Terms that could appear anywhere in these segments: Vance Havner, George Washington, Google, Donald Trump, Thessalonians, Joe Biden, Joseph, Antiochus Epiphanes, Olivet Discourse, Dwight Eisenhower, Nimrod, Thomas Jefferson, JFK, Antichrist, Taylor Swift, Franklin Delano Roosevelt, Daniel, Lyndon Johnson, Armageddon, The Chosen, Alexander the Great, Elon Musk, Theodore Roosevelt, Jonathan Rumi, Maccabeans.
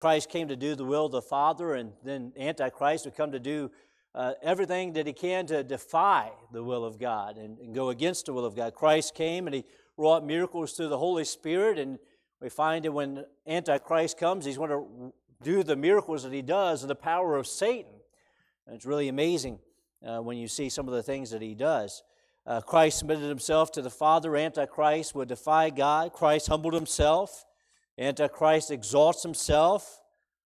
Christ came to do the will of the Father, and then Antichrist would come to do everything that he can to defy the will of God and go against the will of God. Christ came and he wrought miracles through the Holy Spirit, and we find that when Antichrist comes, he's going to do the miracles that he does in the power of Satan. And it's really amazing when you see some of the things that he does. Christ submitted himself to the Father. Antichrist would defy God. Christ humbled himself. Antichrist exalts himself.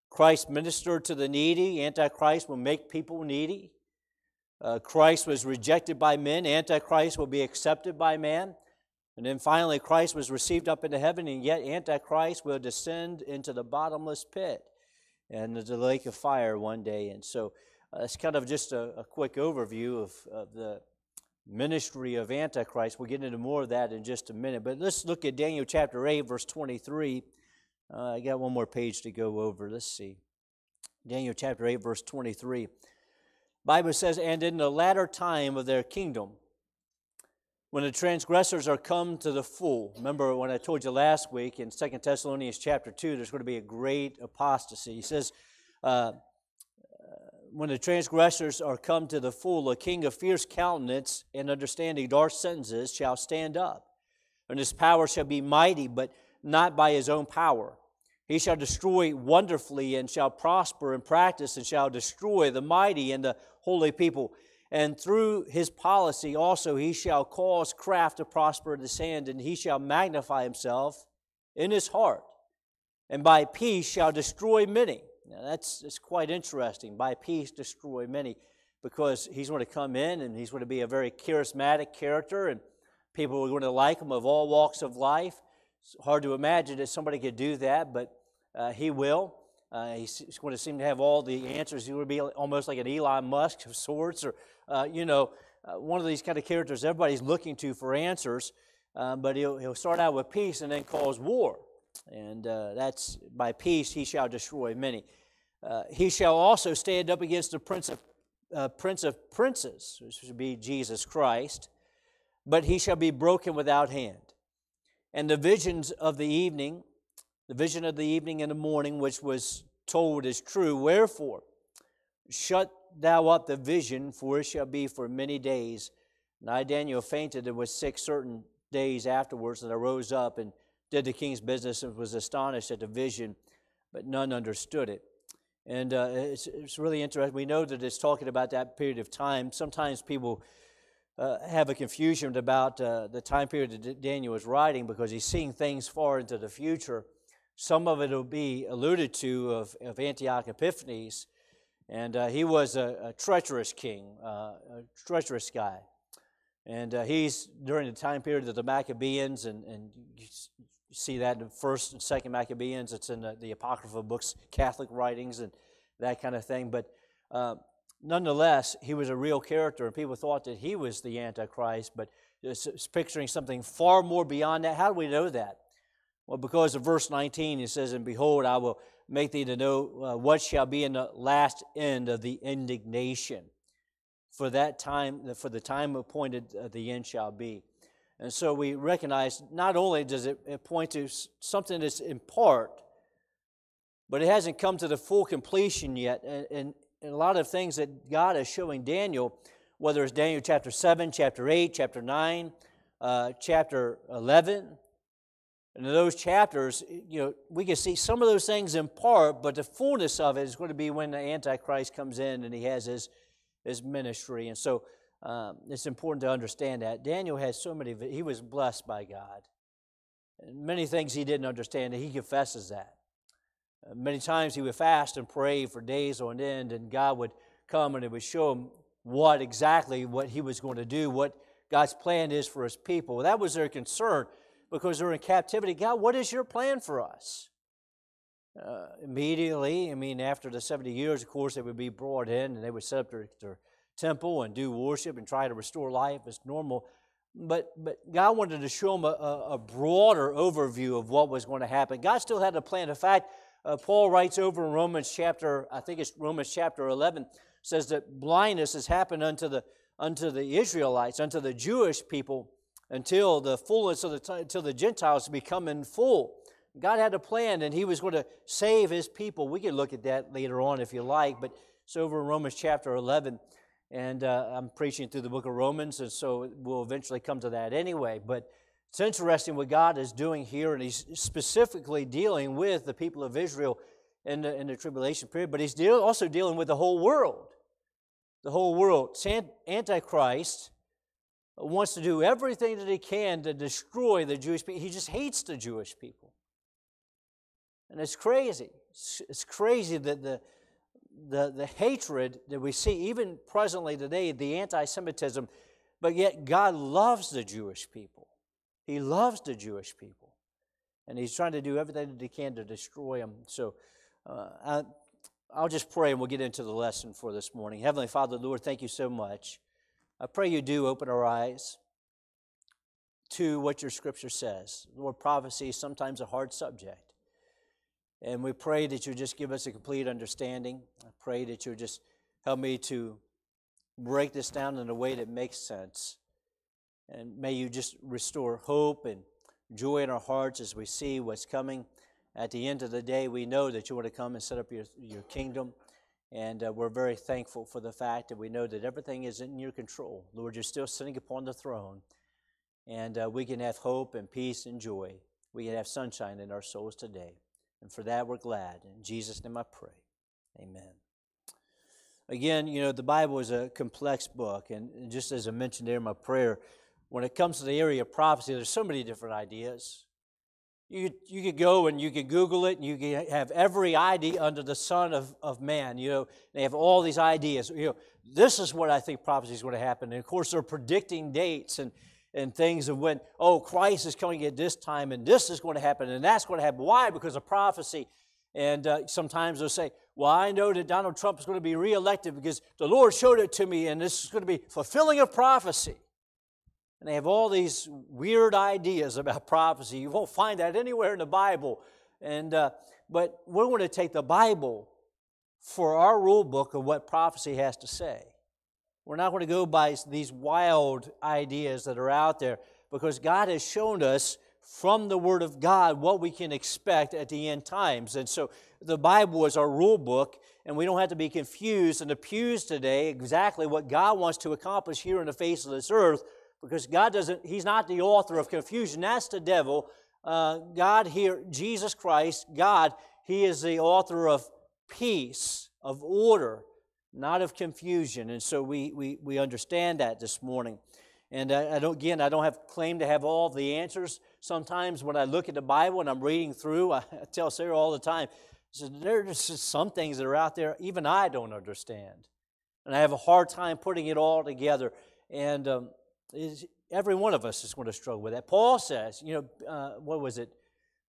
Christ ministered to the needy. Antichrist will make people needy. Christ was rejected by men. Antichrist will be accepted by man. And then finally, Christ was received up into heaven, and yet Antichrist will descend into the bottomless pit and the lake of fire one day. And so it's kind of just a quick overview of the ministry of Antichrist. We'll get into more of that in just a minute. But let's look at Daniel chapter 8, verse 23. I got one more page to go over. Let's see. Daniel chapter 8, verse 23. The Bible says, "And in the latter time of their kingdom, when the transgressors are come to the full." Remember when I told you last week in 2 Thessalonians chapter 2, there's going to be a great apostasy. He says, when the transgressors are come to the full, a king of fierce countenance and understanding dark sentences shall stand up. And his power shall be mighty, but not by his own power. He shall destroy wonderfully and shall prosper and practice and shall destroy the mighty and the holy people. And through his policy also he shall cause craft to prosper in his hand, and he shall magnify himself in his heart, and by peace shall destroy many. Now that's quite interesting, by peace destroy many, because he's going to come in and he's going to be a very charismatic character, and people are going to like him of all walks of life. It's hard to imagine that somebody could do that, but he will. He's going to seem to have all the answers. He would be almost like an Elon Musk of sorts, or one of these kind of characters everybody's looking to for answers. But he'll start out with peace and then cause war, and that's by peace he shall destroy many. He shall also stand up against the prince of princes, which would be Jesus Christ, but he shall be broken without hand. And the visions of the evening. The vision of the evening and the morning which was told is true. Wherefore, shut thou up the vision, for it shall be for many days. And I, Daniel, fainted and was sick certain days afterwards, and I rose up and did the king's business and was astonished at the vision, but none understood it. And it's really interesting. We know that it's talking about that period of time. Sometimes people have a confusion about the time period that Daniel is writing, because he's seeing things far into the future. Some of it will be alluded to of Antiochus Epiphanes, and he was a treacherous king, a treacherous guy. And he's during the time period of the Maccabeans, and you see that in the first and second Maccabeans. It's in the Apocryphal books, Catholic writings, and that kind of thing. But nonetheless, he was a real character, and people thought that he was the Antichrist, but it's picturing something far more beyond that. How do we know that? Well, because of verse 19, it says, "And behold, I will make thee to know what shall be in the last end of the indignation. For that time, for the time appointed, the end shall be." And so we recognize not only does it point to something that's in part, but it hasn't come to the full completion yet. And a lot of things that God is showing Daniel, whether it's Daniel chapter 7, chapter 8, chapter 9, chapter 11, and in those chapters, we can see some of those things in part, but the fullness of it is going to be when the Antichrist comes in and he has his ministry. And so it's important to understand that. Daniel has so many, he was blessed by God. And many things he didn't understand, and he confesses that. Many times he would fast and pray for days on end, and God would come and it would show him exactly what he was going to do, what God's plan is for his people. That was their concern. Because they're in captivity. God, what is your plan for us? Immediately, after the 70 years, of course, they would be brought in and they would set up their temple and do worship and try to restore life as normal. But God wanted to show them a broader overview of what was going to happen. God still had a plan. In fact, Paul writes over in Romans chapter 11, says that blindness has happened unto the Israelites, unto the Jewish people, until the fullness of until the Gentiles become in full. God had a plan, and he was going to save his people. We can look at that later on if you like, but it's over in Romans chapter 11, and I'm preaching through the book of Romans, and so we'll eventually come to that anyway. But it's interesting what God is doing here, and he's specifically dealing with the people of Israel in the tribulation period, but he's also dealing with the whole world. The whole world. Antichrist wants to do everything that he can to destroy the Jewish people. He just hates the Jewish people. And it's crazy. It's crazy that the hatred that we see even presently today, the anti-Semitism, but yet God loves the Jewish people. He loves the Jewish people. And he's trying to do everything that he can to destroy them. So I'll just pray and we'll get into the lesson for this morning. Heavenly Father, Lord, thank you so much. I pray you do open our eyes to what your scripture says. Lord, prophecy is sometimes a hard subject. And we pray that you just give us a complete understanding. I pray that you just help me to break this down in a way that makes sense. And may you just restore hope and joy in our hearts as we see what's coming. At the end of the day, we know that you want to come and set up your kingdom. And we're very thankful for the fact that we know that everything is in your control. Lord, you're still sitting upon the throne. And we can have hope and peace and joy. We can have sunshine in our souls today. And for that, we're glad. In Jesus' name I pray. Amen. Again, you know, the Bible is a complex book. And just as I mentioned there in my prayer, when it comes to the area of prophecy, there's so many different ideas. You could go and you could Google it, and you could have every idea under the sun of man. You know, they have all these ideas. You know, this is what I think prophecy is going to happen. And of course, they're predicting dates and things of when, oh, Christ is coming at this time, and this is going to happen, and that's going to happen. Why? Because of prophecy. And sometimes they'll say, well, I know that Donald Trump is going to be reelected because the Lord showed it to me, and this is going to be fulfilling of prophecy. And they have all these weird ideas about prophecy. You won't find that anywhere in the Bible. And but we're going to take the Bible for our rule book of what prophecy has to say. We're not going to go by these wild ideas that are out there, because God has shown us from the Word of God what we can expect at the end times. And so the Bible is our rule book, and we don't have to be confused and abused today exactly what God wants to accomplish here in the face of this earth. Because God doesn't, he's not the author of confusion. That's the devil. God here, Jesus Christ, God, he is the author of peace, of order, not of confusion. And so we understand that this morning. And I don't have claim to have all the answers. Sometimes when I look at the Bible and I'm reading through, I tell Sarah all the time, I said, there's just some things that are out there even I don't understand. And I have a hard time putting it all together. And every one of us is going to struggle with that. Paul says, you know, what was it?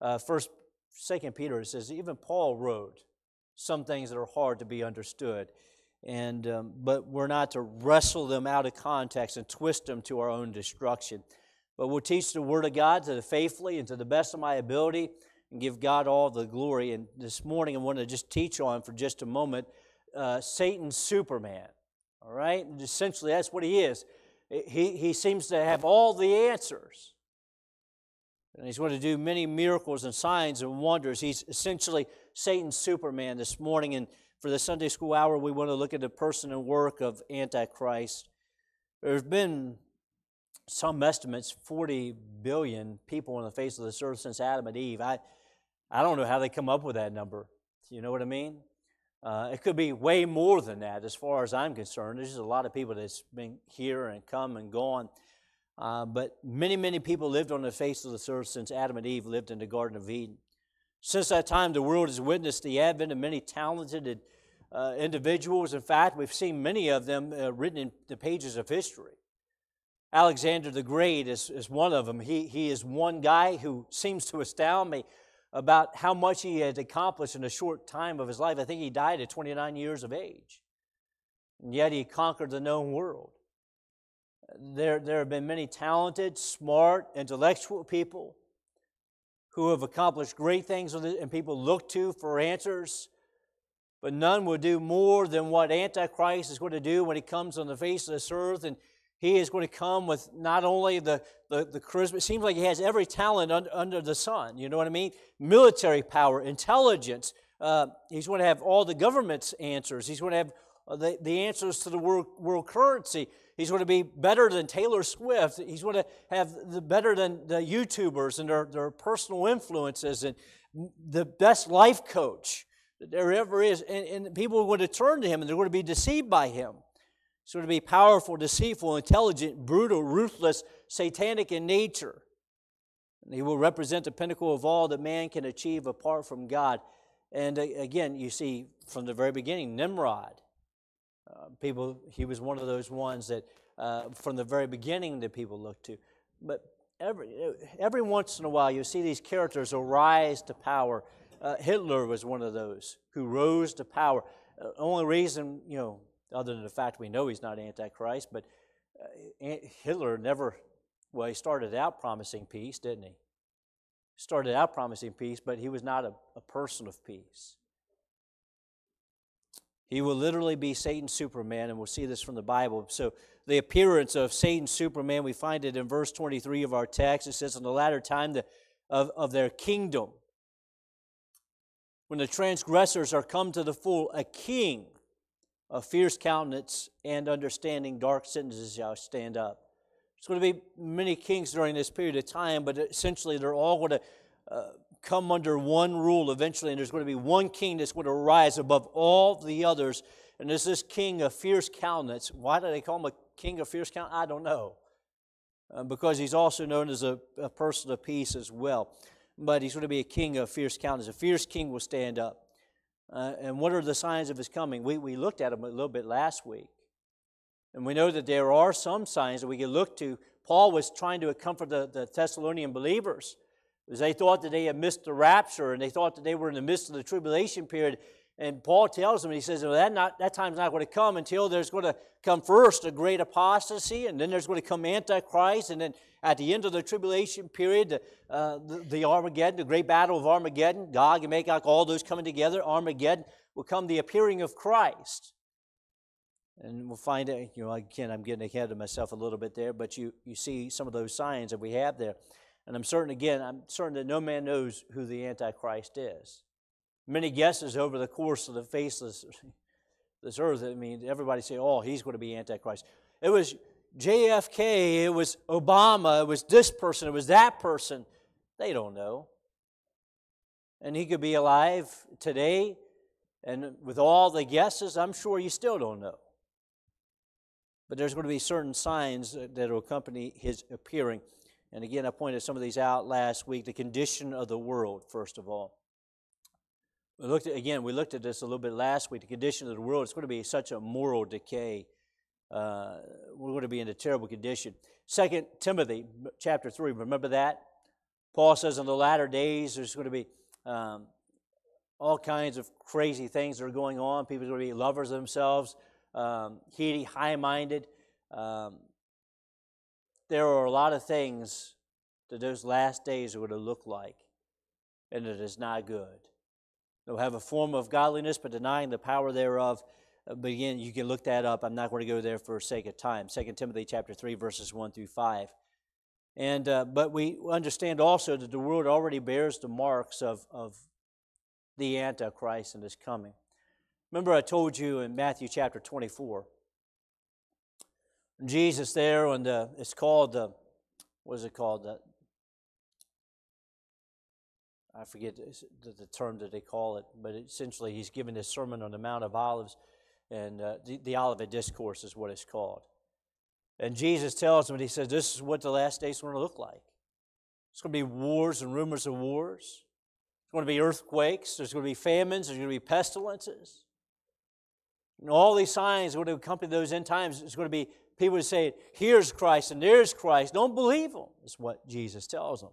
2 Peter, it says, even Paul wrote some things that are hard to be understood. And but we're not to wrestle them out of context and twist them to our own destruction. But we'll teach the Word of God to the faithfully and to the best of my ability and give God all the glory. And this morning I want to just teach on for just a moment Satan's Superman. All right? And essentially that's what he is. He seems to have all the answers. And he's going to do many miracles and signs and wonders. He's essentially Satan's Superman this morning. And for the Sunday school hour, we want to look at the person and work of Antichrist. There's been some estimates, 40 billion people on the face of this earth since Adam and Eve. I don't know how they come up with that number. You know what I mean? It could be way more than that as far as I'm concerned. There's just a lot of people that's been here and come and gone. But many, many people lived on the face of the earth since Adam and Eve lived in the Garden of Eden. Since that time, the world has witnessed the advent of many talented individuals. In fact, we've seen many of them written in the pages of history. Alexander the Great is one of them. He is one guy who seems to astound me about how much he had accomplished in a short time of his life. I think he died at 29 years of age. And yet he conquered the known world. There have been many talented, smart, intellectual people who have accomplished great things, and people look to for answers. But none will do more than what Antichrist is going to do when he comes on the face of this earth. And He is going to come with not only the charisma, it seems like he has every talent under the sun, you know what I mean? Military power, intelligence. He's going to have all the government's answers. He's going to have the answers to the world currency. He's going to be better than Taylor Swift. He's going to have better than the YouTubers and their personal influences and the best life coach that there ever is. And people are going to turn to him, and they're going to be deceived by him. He's going to be powerful, deceitful, intelligent, brutal, ruthless, satanic in nature. And he will represent the pinnacle of all that man can achieve apart from God. And again, you see from the very beginning, Nimrod. He was one of those ones that from the very beginning that people looked to. But every once in a while, you see these characters arise to power. Hitler was one of those who rose to power. Only reason, you know, other than the fact we know he's not Antichrist, but Hitler never, well, he started out promising peace, didn't he? Started out promising peace, but he was not a person of peace. He will literally be Satan's Superman, and we'll see this from the Bible. So the appearance of Satan's Superman, we find it in verse 23 of our text. It says, in the latter time of their kingdom, when the transgressors are come to the full, a king of fierce countenance and understanding, dark sentences shall stand up. There's going to be many kings during this period of time, but essentially they're all going to come under one rule eventually, and there's going to be one king that's going to rise above all the others, and there's this king of fierce countenance. Why do they call him a king of fierce countenance? I don't know, because he's also known as a person of peace as well, but he's going to be a king of fierce countenance. A fierce king will stand up. And what are the signs of his coming? We looked at them a little bit last week. And we know that there are some signs that we can look to. Paul was trying to comfort the Thessalonian believers, because they thought that they had missed the rapture, and they thought that they were in the midst of the tribulation period. And Paul tells them, he says, well, that time's not going to come until there's going to come first a great apostasy, and then there's going to come Antichrist, and then at the end of the tribulation period, the Armageddon, the great battle of Armageddon, Gog and Magog, all those coming together, Armageddon, will come the appearing of Christ. And we'll find out, you know, again, I'm getting ahead of myself a little bit there, but you see some of those signs that we have there. And I'm certain that no man knows who the Antichrist is. Many guesses over the course of the face of this earth. I mean, everybody say, oh, he's going to be Antichrist. It was JFK, it was Obama, it was this person, it was that person. They don't know. And he could be alive today, and with all the guesses, I'm sure you still don't know. But there's going to be certain signs that will accompany his appearing. And again, I pointed some of these out last week. The condition of the world, first of all. We looked at this a little bit last week. The condition of the world, it's going to be such a moral decay. We're going to be in a terrible condition. 2 Timothy chapter 3, remember that? Paul says in the latter days there's going to be all kinds of crazy things that are going on. People are going to be lovers of themselves, heady, high-minded. There are a lot of things that those last days are going to look like, and it is not good. They'll have a form of godliness, but denying the power thereof. But again, you can look that up. I'm not going to go there for sake of time. 2 Timothy chapter 3, verses 1 through 5. And but we understand also that the world already bears the marks of the Antichrist and his coming. Remember I told you in Matthew chapter 24, Jesus there on the, it's called the, what is it called? I forget the term that they call it, but essentially he's giving this Sermon on the Mount of Olives, and the Olivet Discourse is what it's called. And Jesus tells them, and he says, this is what the last days are going to look like. It's going to be wars and rumors of wars. It's going to be earthquakes. There's going to be famines. There's going to be pestilences. And all these signs are going to accompany those end times. It's going to be people who say, here's Christ and there's Christ. Don't believe them, is what Jesus tells them.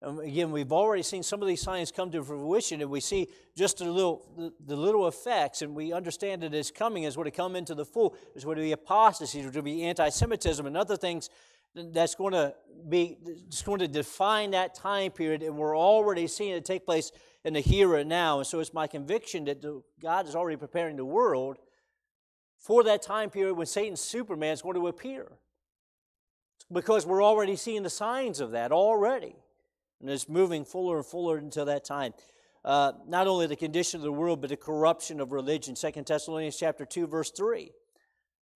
And again, we've already seen some of these signs come to fruition, and we see just the little effects, and we understand that it's coming, it's going to come into the full. There's going to be apostasy, there's going to be anti-Semitism, and other things that's going to be, it's going to define that time period, and we're already seeing it take place in the here and now. And so it's my conviction that God is already preparing the world for that time period when Satan's Superman is going to appear. Because we're already seeing the signs of that already. And it's moving fuller and fuller until that time. Not only the condition of the world, but the corruption of religion. 2 Thessalonians chapter 2, verse 3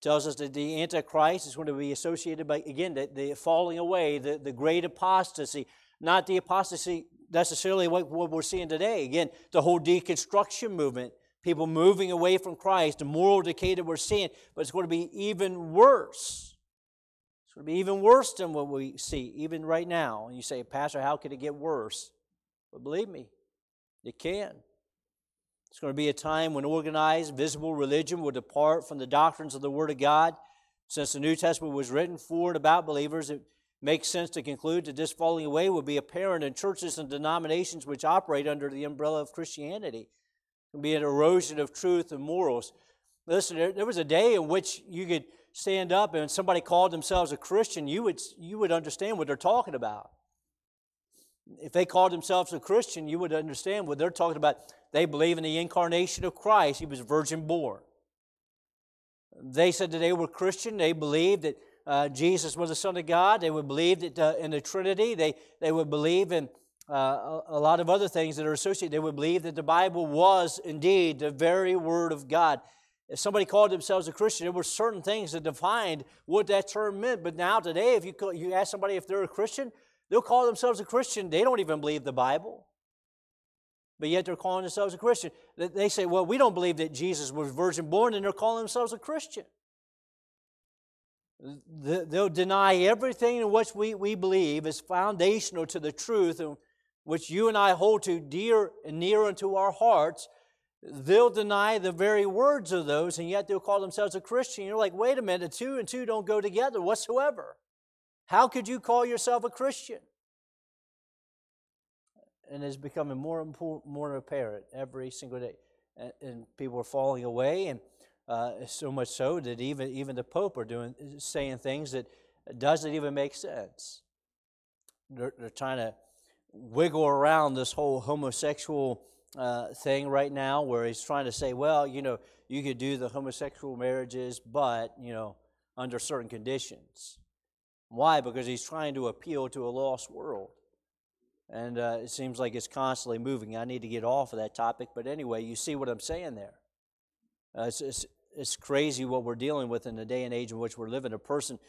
tells us that the Antichrist is going to be associated by, again, the falling away, the great apostasy. Not the apostasy necessarily what we're seeing today. Again, the whole deconstruction movement, people moving away from Christ, the moral decay that we're seeing, but it's going to be even worse. It's going to be even worse than what we see, even right now. And you say, Pastor, how could it get worse? But believe me, it can. It's going to be a time when organized, visible religion will depart from the doctrines of the Word of God. Since the New Testament was written for and about believers, it makes sense to conclude that this falling away will be apparent in churches and denominations which operate under the umbrella of Christianity. It can be an erosion of truth and morals. Listen, there was a day in which you could stand up and somebody called themselves a Christian, you would understand what they're talking about. If they called themselves a Christian, you would understand what they're talking about. They believe in the incarnation of Christ. He was virgin born. They said that they were Christian. They believed that Jesus was the Son of God. They would believe that, in the Trinity. They would believe in a lot of other things that are associated. They would believe that the Bible was indeed the very Word of God. If somebody called themselves a Christian, there were certain things that defined what that term meant. But now today, if you ask somebody if they're a Christian, they'll call themselves a Christian. They don't even believe the Bible. But yet they're calling themselves a Christian. They say, well, we don't believe that Jesus was virgin born, and they're calling themselves a Christian. They'll deny everything in which we believe is foundational to the truth in which you and I hold to dear and near unto our hearts. They'll deny the very words of those, and yet they'll call themselves a Christian. You're like, wait a minute, 2 and 2 don't go together whatsoever. How could you call yourself a Christian? And it's becoming more and more apparent every single day. And people are falling away, and so much so that even the Pope are saying things that doesn't even make sense. They're trying to wiggle around this whole homosexual thing right now, where he's trying to say, well, you know, you could do the homosexual marriages, but, you know, under certain conditions. Why? Because he's trying to appeal to a lost world. And it seems like it's constantly moving. I need to get off of that topic, but anyway, you see what I'm saying there. It's crazy what we're dealing with in the day and age in which we're living. A person,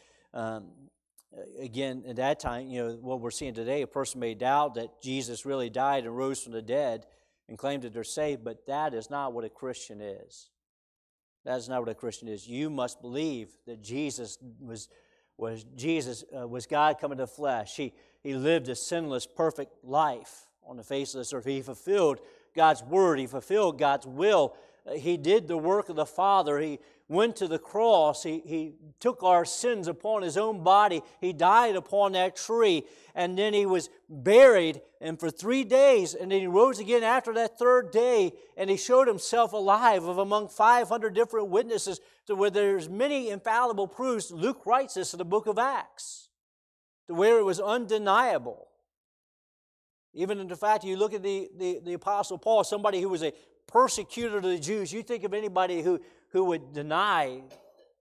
again, at that time, you know, what we're seeing today, a person may doubt that Jesus really died and rose from the dead and claim that they're saved, but that is not what a Christian is. That is not what a Christian is. You must believe that Jesus was God come into the flesh. He lived a sinless, perfect life on the face of this earth. He fulfilled God's word. He fulfilled God's will. He did the work of the Father. He went to the cross. He took our sins upon His own body. He died upon that tree. And then He was buried and for 3 days. And then He rose again after that third day. And He showed Himself alive of among 500 different witnesses, to where there's many infallible proofs. Luke writes this in the book of Acts, to where it was undeniable. Even in the fact you look at the Apostle Paul, somebody who was a persecutor to the Jews. You think of anybody who would deny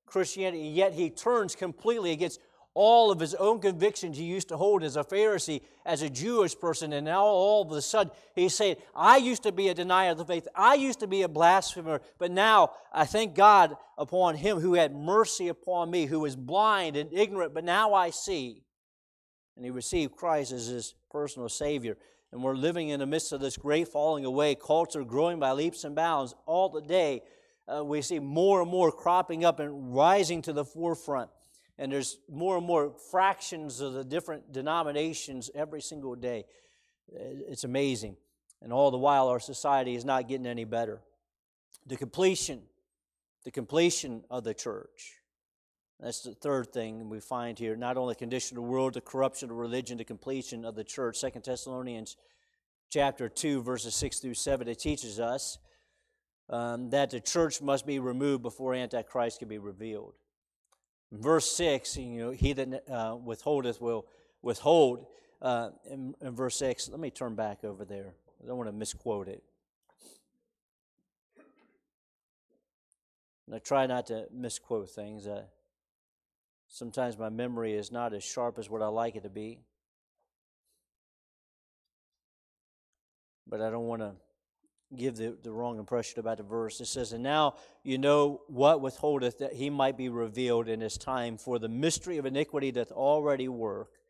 Christianity, yet he turns completely against all of his own convictions he used to hold as a Pharisee, as a Jewish person, and now all of a sudden he's saying, I used to be a denier of the faith, I used to be a blasphemer, but now I thank God upon Him who had mercy upon me, who was blind and ignorant, but now I see. And he received Christ as his personal Savior. And we're living in the midst of this great falling away, culture growing by leaps and bounds. All the day, we see more and more cropping up and rising to the forefront. And there's more and more fractions of the different denominations every single day. It's amazing. And all the while, our society is not getting any better. The completion of the church. That's the third thing we find here. Not only the condition of the world, the corruption of religion, the completion of the church. 2 Thessalonians chapter 2, verses 6 through 7, it teaches us that the church must be removed before Antichrist can be revealed. In verse 6, you know, he that withholdeth will withhold. In verse 6, let me turn back over there. I don't want to misquote it. And I try not to misquote things. Sometimes my memory is not as sharp as what I like it to be. But I don't want to give the wrong impression about the verse. It says, "And now you know what withholdeth, that he might be revealed in his time. For the mystery of iniquity doth already work.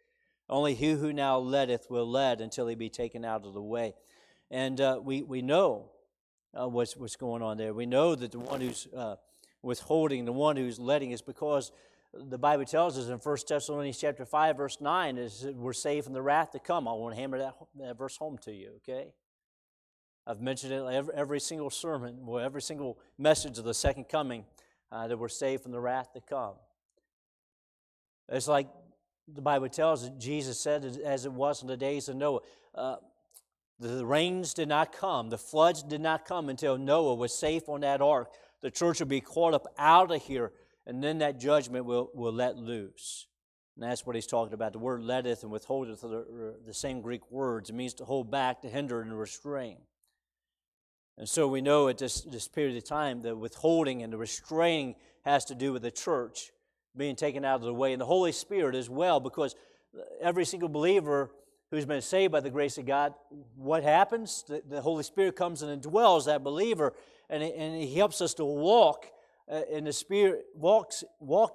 Only he who now letteth will let until he be taken out of the way." And we know what's going on there. We know that the one who's withholding, the one who's letting, is because the Bible tells us in 1 Thessalonians chapter 5, verse 9, is we're saved from the wrath to come. I want to hammer that verse home to you, okay? I've mentioned it every single sermon, well, every single message of the second coming, that we're saved from the wrath to come. It's like the Bible tells us, Jesus said, as it was in the days of Noah, the rains did not come, the floods did not come until Noah was safe on that ark. The church will be caught up out of here, and then that judgment will let loose. And that's what he's talking about. The word letteth and withholdeth are the same Greek words. It means to hold back, to hinder, and restrain. And so we know at this period of time, the withholding and the restraining has to do with the church being taken out of the way, and the Holy Spirit as well, because every single believer who's been saved by the grace of God, what happens? The Holy Spirit comes in and indwells that believer, and he helps us to walk in the Spirit, walk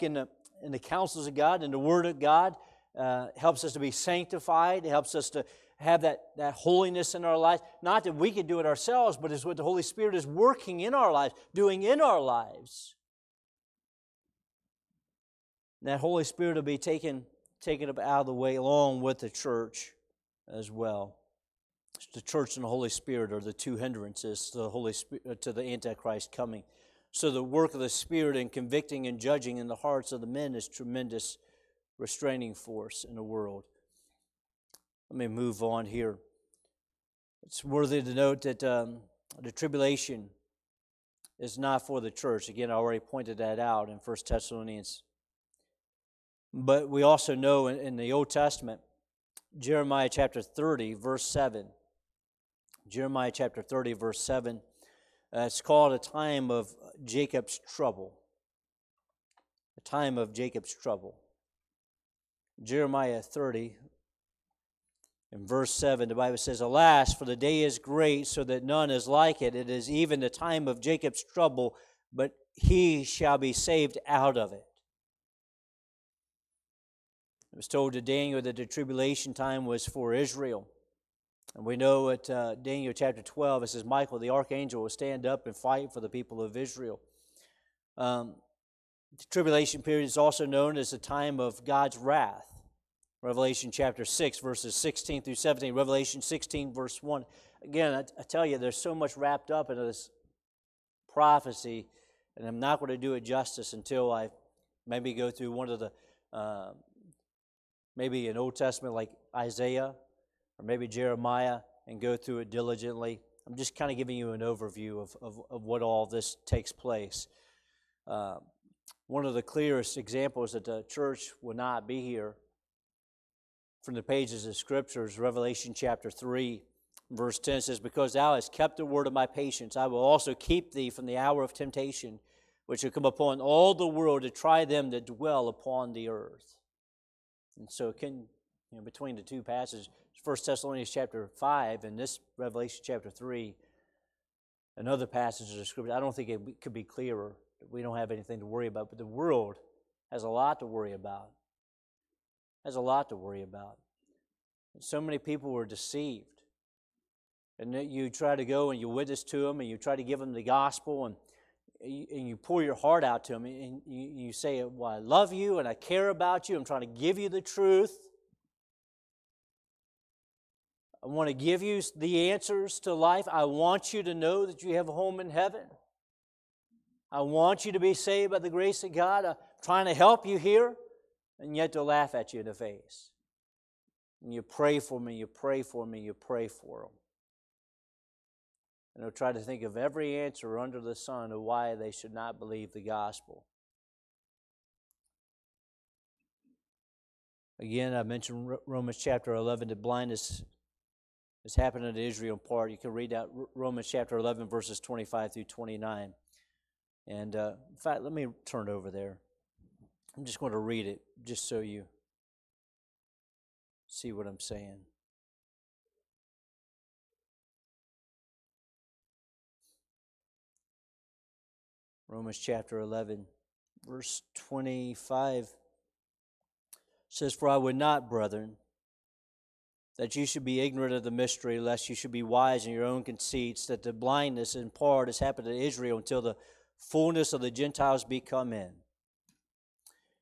in the counsels of God, in the Word of God, helps us to be sanctified, it helps us to have that holiness in our life. Not that we can do it ourselves, but it's what the Holy Spirit is working in our lives, doing in our lives. And that Holy Spirit will be taken up out of the way along with the church as well. The church and the Holy Spirit are the two hindrances to the Holy Spirit, to the Antichrist coming. So the work of the Spirit in convicting and judging in the hearts of the men is tremendous restraining force in the world. Let me move on here. It's worthy to note that the tribulation is not for the church. Again, I already pointed that out in 1 Thessalonians. But we also know in the Old Testament, Jeremiah chapter 30, verse 7. Jeremiah chapter 30, verse 7. It's called a time of Jacob's trouble. A time of Jacob's trouble. Jeremiah 30. In verse 7, the Bible says, "Alas, for the day is great, so that none is like it. It is even the time of Jacob's trouble, but he shall be saved out of it." It was told to Daniel that the tribulation time was for Israel. And we know at Daniel chapter 12, it says, "Michael the archangel will stand up and fight for the people of Israel." The tribulation period is also known as the time of God's wrath. Revelation chapter 6, verses 16 through 17. Revelation 16, verse 1. Again, I tell you, there's so much wrapped up in this prophecy, and I'm not going to do it justice until I maybe go through one of the, maybe an Old Testament like Isaiah, or maybe Jeremiah, and go through it diligently. I'm just kind of giving you an overview of what all this takes place. One of the clearest examples that the church will not be here from the pages of Scriptures, Revelation chapter 3, verse 10 says, "Because thou hast kept the word of my patience, I will also keep thee from the hour of temptation, which will come upon all the world to try them that dwell upon the earth." And so, between the two passages, 1 Thessalonians chapter 5 and this Revelation chapter 3, another passage of Scripture, I don't think it could be clearer. We don't have anything to worry about, but the world has a lot to worry about. Has a lot to worry about. So many people were deceived, and you try to go and you witness to them, and you try to give them the gospel, and you pour your heart out to them, and you say, "Well, I love you, and I care about you. I'm trying to give you the truth. I want to give you the answers to life. I want you to know that you have a home in heaven. I want you to be saved by the grace of God. I'm trying to help you here." And yet they'll laugh at you in the face. And you pray for me, you pray for me, you pray for them. And they'll try to think of every answer under the sun of why they should not believe the gospel. Again, I mentioned Romans chapter 11, that blindness is happening to Israel in part. You can read that, Romans chapter 11, verses 25 through 29. And in fact, let me turn it over there. I'm just going to read it just so you see what I'm saying. Romans chapter 11, verse 25 says, "For I would not, brethren, that you should be ignorant of the mystery, lest you should be wise in your own conceits, that the blindness in part has happened to Israel until the fullness of the Gentiles be come in.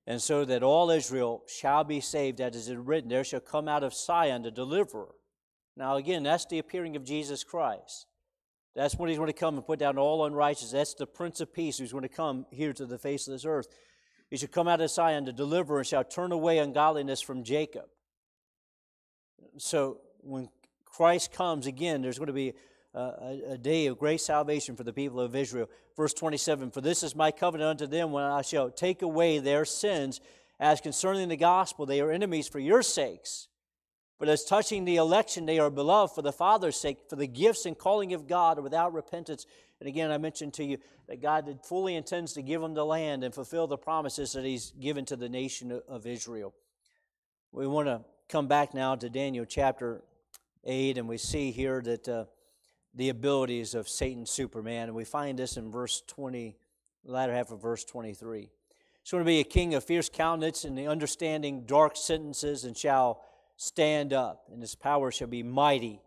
And so that all Israel shall be saved, as it is written, there shall come out of Sion the deliverer." Now again, that's the appearing of Jesus Christ. That's when he's going to come and put down all unrighteousness. That's the Prince of Peace who's going to come here to the face of this earth. "He shall come out of Sion to deliver, and shall turn away ungodliness from Jacob." So when Christ comes again, there's going to be a day of great salvation for the people of Israel. Verse 27, "For this is my covenant unto them, when I shall take away their sins. As concerning the gospel, they are enemies for your sakes. But as touching the election, they are beloved for the Father's sake, for the gifts and calling of God are without repentance." And again, I mentioned to you that God fully intends to give them the land and fulfill the promises that he's given to the nation of Israel. We want to come back now to Daniel chapter 8, and we see here that the abilities of Satan, Superman, and we find this in verse 20, the latter half of verse 23. "It's going to be a king of fierce countenance and the understanding dark sentences, and shall stand up, and his power shall be mighty,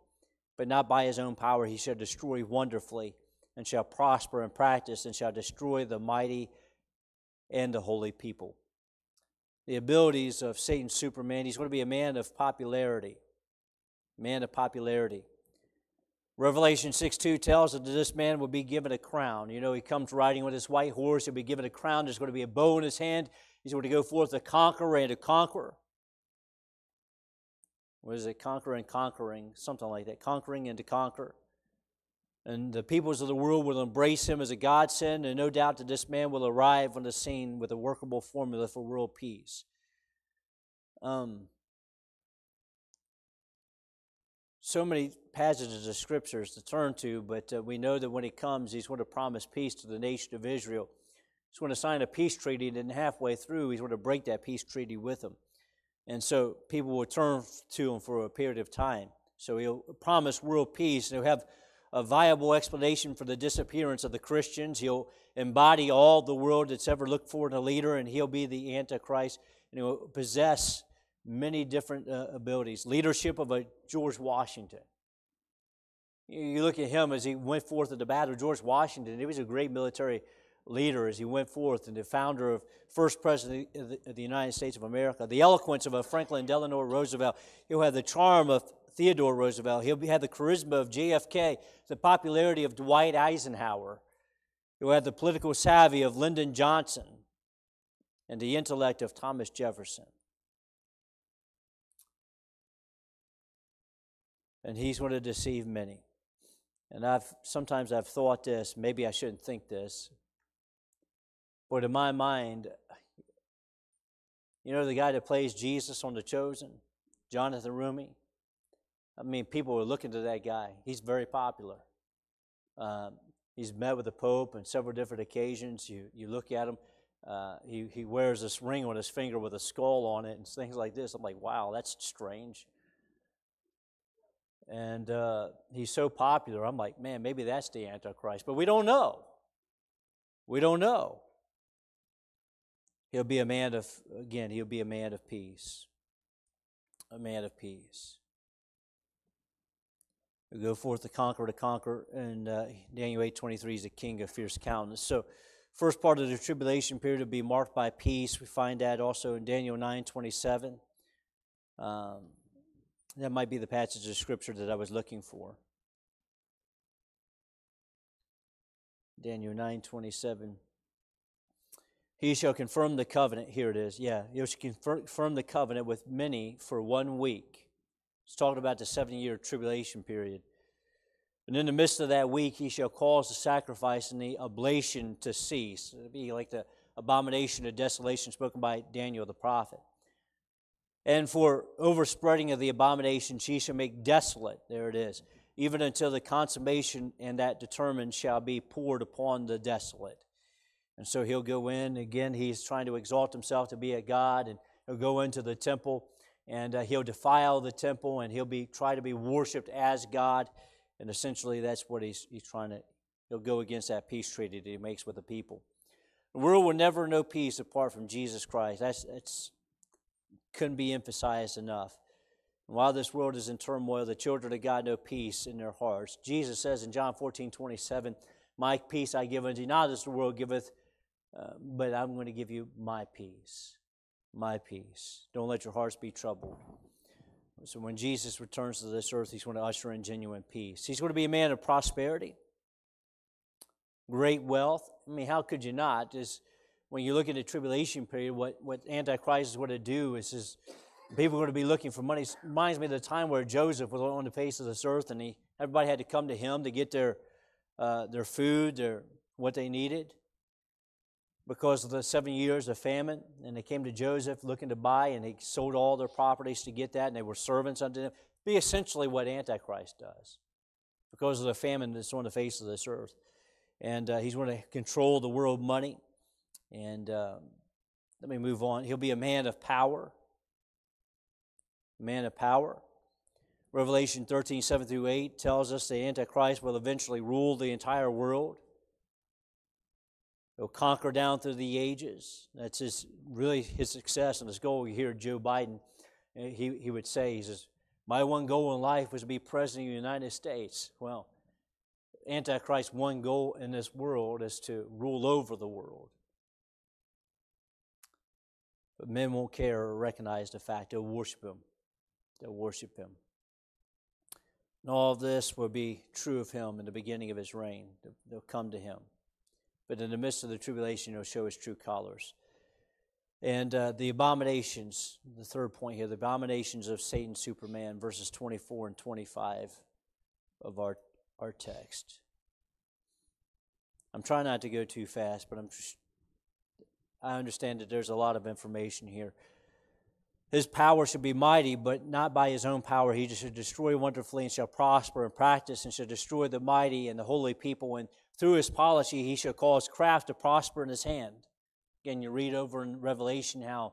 but not by his own power. He shall destroy wonderfully, and shall prosper in practice, and shall destroy the mighty and the holy people." The abilities of Satan, Superman. He's going to be a man of popularity. Man of popularity. Revelation 6:2 tells us that this man will be given a crown. You know, he comes riding with his white horse. He'll be given a crown. There's going to be a bow in his hand. He's going to go forth a conqueror and a conqueror. What is it? Conquer and conquering, something like that. Conquering and to conquer. And the peoples of the world will embrace him as a godsend, and no doubt that this man will arrive on the scene with a workable formula for world peace. So many passages of scriptures to turn to, but we know that when he comes, he's going to promise peace to the nation of Israel. He's going to sign a peace treaty, and then halfway through, he's going to break that peace treaty with them. And so people will turn to him for a period of time. So he'll promise world peace, and he'll have a viable explanation for the disappearance of the Christians. He'll embody all the world that's ever looked for in a leader, and he'll be the Antichrist, and he'll possess many different abilities. Leadership of a George Washington. You look at him as he went forth at the Battle of George Washington. He was a great military leader as he went forth, and the founder of first president of the United States of America. The eloquence of a Franklin Delano Roosevelt. He'll have the charm of Theodore Roosevelt. He'll have the charisma of JFK, the popularity of Dwight Eisenhower. He'll have the political savvy of Lyndon Johnson and the intellect of Thomas Jefferson. And he's going to deceive many. And sometimes I've thought this, maybe I shouldn't think this, but in my mind, you know the guy that plays Jesus on The Chosen, Jonathan Rumi? I mean, people were looking to that guy. He's very popular. He's met with the Pope on several different occasions. You look at him. He wears this ring on his finger with a skull on it and things like this. I'm like, wow, that's strange. And he's so popular. I'm like, man, maybe that's the Antichrist. But we don't know. We don't know. He'll be a man of, again, he'll be a man of peace. A man of peace. He'll go forth to conquer, and Daniel 8:23 is a king of fierce countenance. So first part of the tribulation period will be marked by peace. We find that also in Daniel 9:27. That might be the passage of scripture that I was looking for. Daniel 9:27. He shall confirm the covenant. Here it is. Yeah, he shall confirm the covenant with many for 1 week. It's talking about the 70-year tribulation period. And in the midst of that week, he shall cause the sacrifice and the oblation to cease. It would be like the abomination of desolation spoken by Daniel the prophet. And for overspreading of the abomination, she shall make desolate. There it is. Even until the consummation, and that determined shall be poured upon the desolate. And so he'll go in. Again, he's trying to exalt himself to be a god, and he'll go into the temple, and he'll defile the temple, and he'll try to be worshipped as God. And essentially, that's what he's trying to. He'll go against that peace treaty that he makes with the people. The world will never know peace apart from Jesus Christ. That's couldn't be emphasized enough. And while this world is in turmoil, the children of God know peace in their hearts. Jesus says in John 14:27, "My peace I give unto you, not as the world giveth, but I'm going to give you my peace. My peace. Don't let your hearts be troubled." So when Jesus returns to this earth, he's going to usher in genuine peace. He's going to be a man of prosperity, great wealth. I mean, how could you not? Just when you look at the tribulation period, what Antichrist is going to do is people are going to be looking for money. It reminds me of the time where Joseph was on the face of this earth, and everybody had to come to him to get their food, what they needed, because of the 7 years of famine. And they came to Joseph looking to buy, and he sold all their properties to get that, and they were servants unto him. Be essentially what Antichrist does because of the famine that's on the face of this earth. And he's going to control the world money. And let me move on. He'll be a man of power. Man of power. Revelation 13:7-8 tells us the Antichrist will eventually rule the entire world. He'll conquer down through the ages. That's really his success and his goal. You hear Joe Biden, he would say, he says, "My one goal in life was to be president of the United States." Well, Antichrist's one goal in this world is to rule over the world. But men won't care or recognize the fact. They'll worship him. They'll worship him. And all this will be true of him in the beginning of his reign. They'll come to him. But in the midst of the tribulation, he'll show his true colors. And the abominations, the third point here, the abominations of Satan, Superman, verses 24 and 25 of our text. I'm trying not to go too fast, but I understand that there's a lot of information here. His power should be mighty, but not by his own power. He should destroy wonderfully and shall prosper and practice and shall destroy the mighty and the holy people, and through his policy, he shall cause craft to prosper in his hand. Again, you read over in Revelation how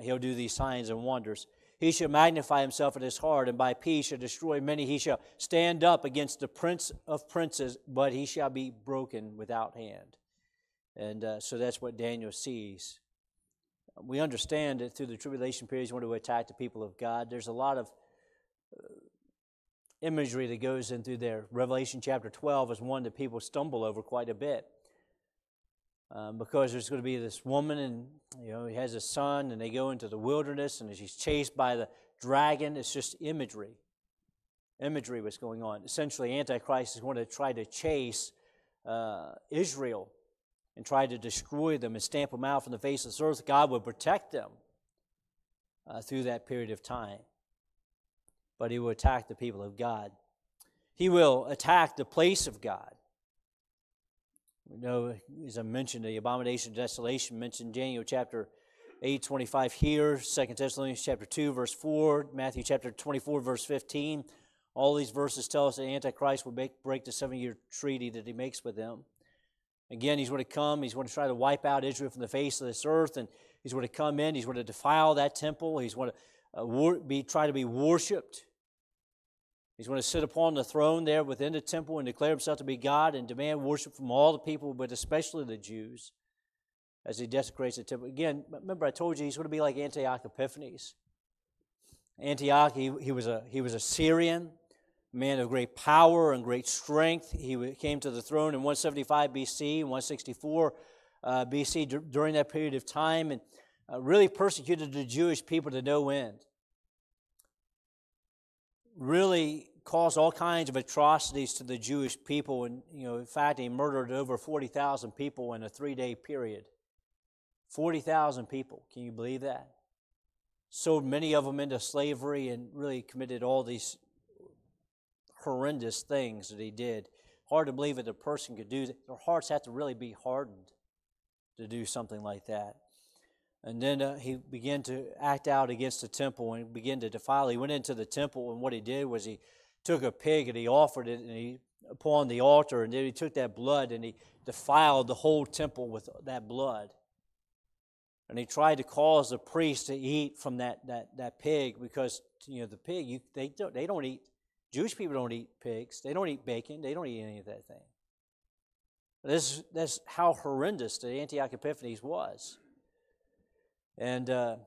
he'll do these signs and wonders. He shall magnify himself in his heart, and by peace shall destroy many. He shall stand up against the prince of princes, but he shall be broken without hand. And so that's what Daniel sees. We understand that through the tribulation period, he's going to attack the people of God. There's a lot of imagery that goes in through there. Revelation chapter 12 is one that people stumble over quite a bit because there's going to be this woman, and he has a son, and they go into the wilderness, and she's chased by the dragon. It's just imagery. Imagery what's going on. Essentially, Antichrist is going to try to chase Israel and try to destroy them and stamp them out from the face of this earth. God would protect them through that period of time. But he will attack the people of God. He will attack the place of God. We know, as I mentioned, the abomination of desolation mentioned Daniel chapter 8:25 here, 2 Thessalonians chapter 2, verse 4, Matthew chapter 24, verse 15. All these verses tell us that Antichrist will break the 7-year treaty that he makes with them. Again, he's going to come. He's going to try to wipe out Israel from the face of this earth, and he's going to come in. He's going to defile that temple. He's going to try to be worshipped. He's going to sit upon the throne there within the temple and declare himself to be God and demand worship from all the people, but especially the Jews, as he desecrates the temple. Again, remember I told you he's going to be like Antiochus Epiphanes. Antioch, he was a Syrian, a man of great power and great strength. He came to the throne in 175 B.C. and 164 B.C. during that period of time, and really persecuted the Jewish people to no end. Really caused all kinds of atrocities to the Jewish people. And, in fact, he murdered over 40,000 people in a 3-day period. 40,000 people. Can you believe that? Sold many of them into slavery and really committed all these horrendous things that he did. Hard to believe that a person could do that. Their hearts have to really be hardened to do something like that. And then he began to act out against the temple and began to defile. He went into the temple, and what he did was he took a pig and he offered it, and he upon the altar, and then he took that blood and he defiled the whole temple with that blood. And he tried to cause the priest to eat from that pig, because the pig, they don't eat. Jewish people don't eat pigs. They don't eat bacon. They don't eat any of that thing. That's how horrendous the Antiochus Epiphanes was. And how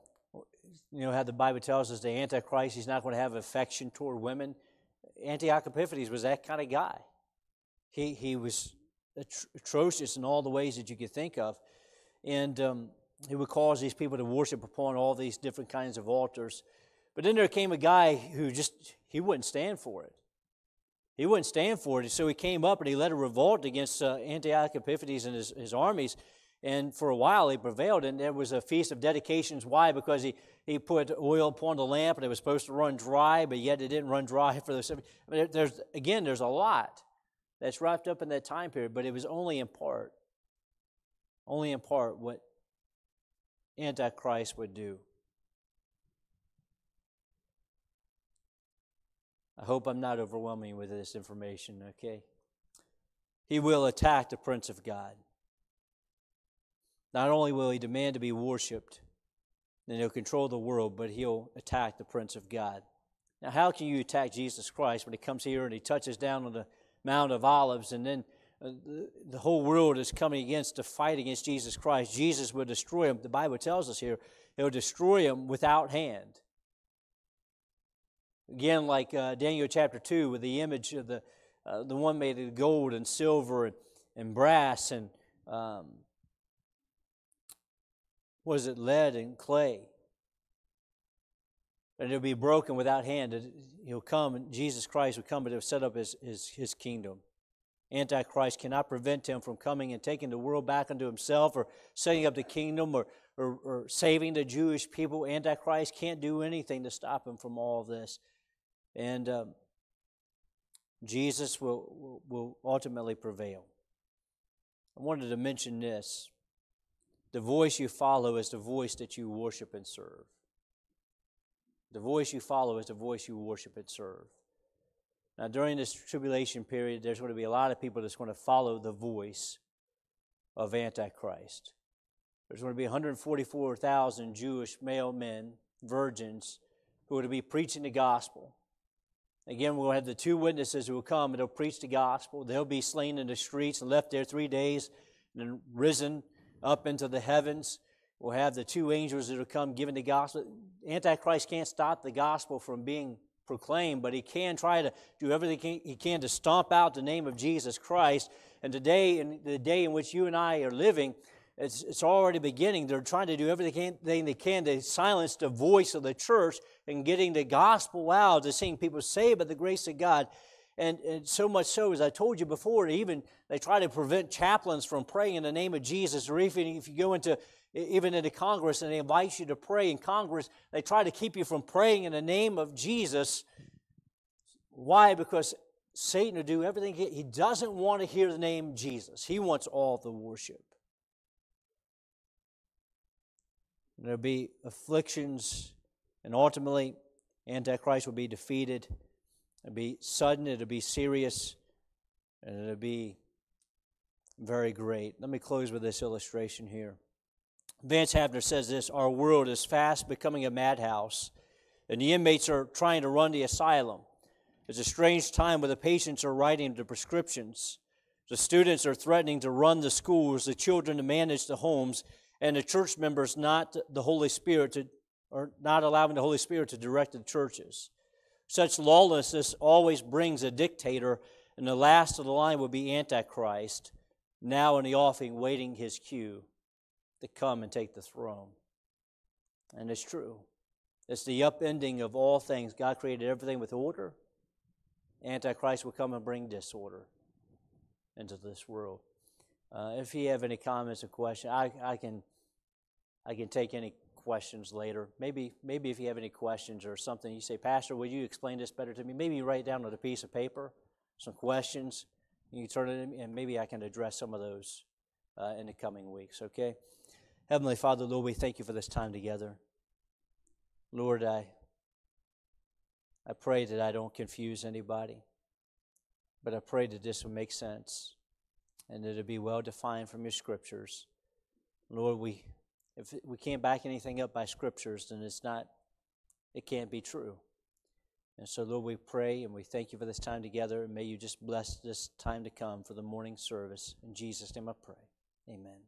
the Bible tells us the Antichrist, he's not going to have affection toward women. Antiochus Epiphanes was that kind of guy. He was atrocious in all the ways that you could think of. And he would cause these people to worship upon all these different kinds of altars. But then there came a guy who he wouldn't stand for it. He wouldn't stand for it. So he came up and he led a revolt against Antiochus Epiphanes and his armies. And for a while he prevailed, and there was a feast of dedications. Why? Because he put oil upon the lamp, and it was supposed to run dry, but yet it didn't run dry for the... I mean, there's a lot that's wrapped up in that time period, but it was only in part. Only in part what Antichrist would do. I hope I'm not overwhelming with this information, okay? He will attack the Prince of God. Not only will he demand to be worshipped, and he'll control the world, but he'll attack the Prince of God. Now, how can you attack Jesus Christ when he comes here and he touches down on the Mount of Olives, and then the whole world is coming against to fight against Jesus Christ? Jesus will destroy him. The Bible tells us here, he'll destroy him without hand. Again, like Daniel chapter 2, with the image of the one made of gold and silver and brass and lead and clay. And it'll be broken without hand. He'll come, and Jesus Christ will come and he'll set up his kingdom. Antichrist cannot prevent him from coming and taking the world back unto himself, or setting up the kingdom, or saving the Jewish people. Antichrist can't do anything to stop him from all of this. And Jesus will ultimately prevail. I wanted to mention this. The voice you follow is the voice that you worship and serve. The voice you follow is the voice you worship and serve. Now, during this tribulation period, there's going to be a lot of people that's going to follow the voice of Antichrist. There's going to be 144,000 Jewish male men, virgins, who are to be preaching the gospel. Again, we'll have the two witnesses who will come and they'll preach the gospel. They'll be slain in the streets and left there 3 days, and then risen up into the heavens. We'll have the two angels that will come giving the gospel. Antichrist can't stop the gospel from being proclaimed, but he can try to do everything he can to stomp out the name of Jesus Christ. And today, in the day in which you and I are living, it's already beginning. They're trying to do everything they can to silence the voice of the church and getting the gospel out, to seeing people saved by the grace of God. And so much so, as I told you before, even they try to prevent chaplains from praying in the name of Jesus. Or even if you go into Congress and they invite you to pray in Congress, they try to keep you from praying in the name of Jesus. Why? Because Satan will do everything. He doesn't want to hear the name Jesus. He wants all the worship. There'll be afflictions, and ultimately Antichrist will be defeated. It'll be sudden, it'll be serious, and it'll be very great. Let me close with this illustration here. Vance Havner says this: our world is fast becoming a madhouse, and the inmates are trying to run the asylum. It's a strange time where the patients are writing the prescriptions. The students are threatening to run the schools, the children to manage the homes, and the church members not allowing the Holy Spirit to direct the churches. Such lawlessness always brings a dictator, and the last of the line will be Antichrist, now in the offing, waiting his cue to come and take the throne. And it's true. It's the upending of all things. God created everything with order. Antichrist will come and bring disorder into this world. If you have any comments or questions, I can take any questions later. Maybe if you have any questions or something, you say, Pastor, would you explain this better to me? Maybe you write down on a piece of paper some questions, and you turn it in, and maybe I can address some of those in the coming weeks, okay? Heavenly Father, Lord, we thank you for this time together. Lord, I pray that I don't confuse anybody. But I pray that this will make sense and that it'll be well defined from your scriptures. Lord, if we can't back anything up by scriptures, then it can't be true. And so, Lord, we pray and we thank you for this time together. And may you just bless this time to come for the morning service. In Jesus' name I pray. Amen.